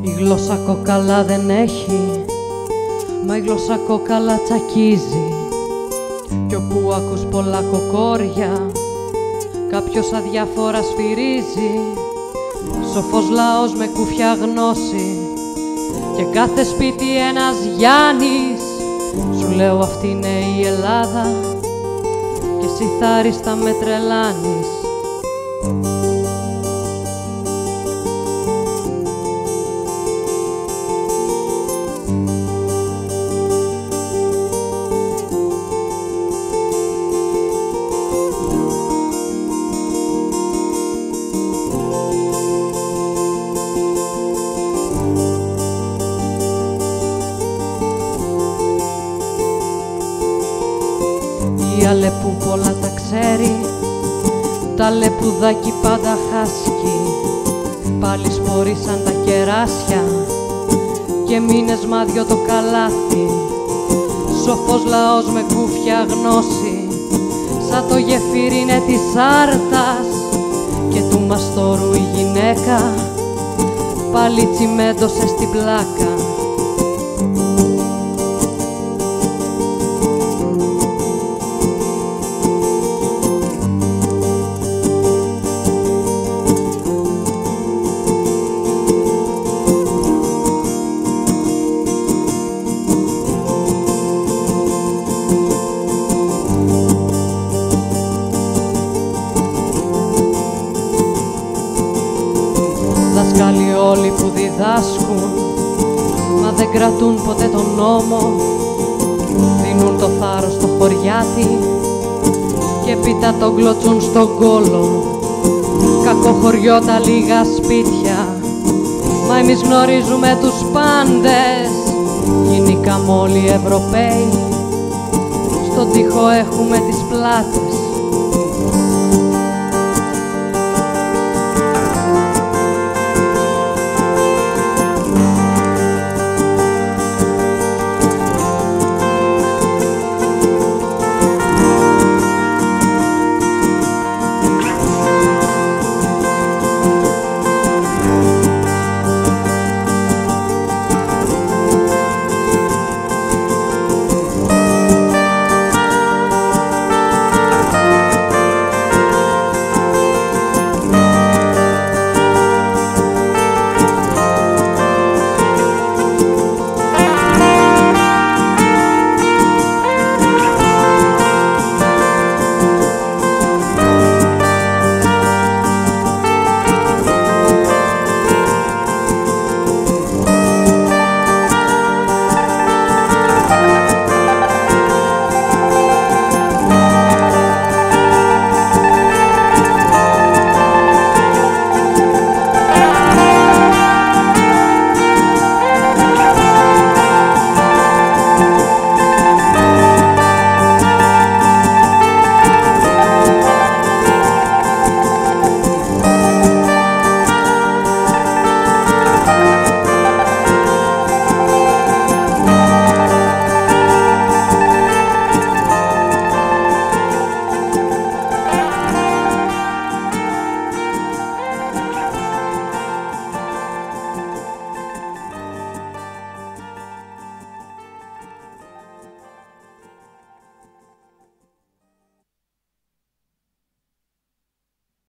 Η γλώσσα κοκαλά δεν έχει, μα η γλώσσα κοκαλά τσακίζει. Κι όπου ακούς πολλά κοκόρια, κάποιος αδιάφορα σφυρίζει. Σοφός λαός με κουφιά γνώση, και κάθε σπίτι ένας Γιάννης. Σου λέω αυτή είναι η Ελλάδα, και εσύ θάριστα με τρελάνεις. Η Αλεπού πολλά τα ξέρει, τα λεπουδάκι πάντα χάσκει. Πάλι σπορίσαν τα κεράσια και μήνες μάδιο το καλάθι. Σοφός λαός με κούφια γνώση, σαν το γεφύρι είναι της Άρτας. Και του μαστορού η γυναίκα πάλι τσιμέντωσε στην πλάκα. Δάσκαλοι όλοι που διδάσκουν, μα δεν κρατούν ποτέ τον νόμο. Δίνουν το θάρρος στο χωριάτι και πίτα τον κλωτσούν στον κόλο. Κακοχωριό τα λίγα σπίτια, μα εμείς γνωρίζουμε τους πάντες. Γίνηκαμε όλοι Ευρωπαίοι, στον τοίχο έχουμε τις πλάτες.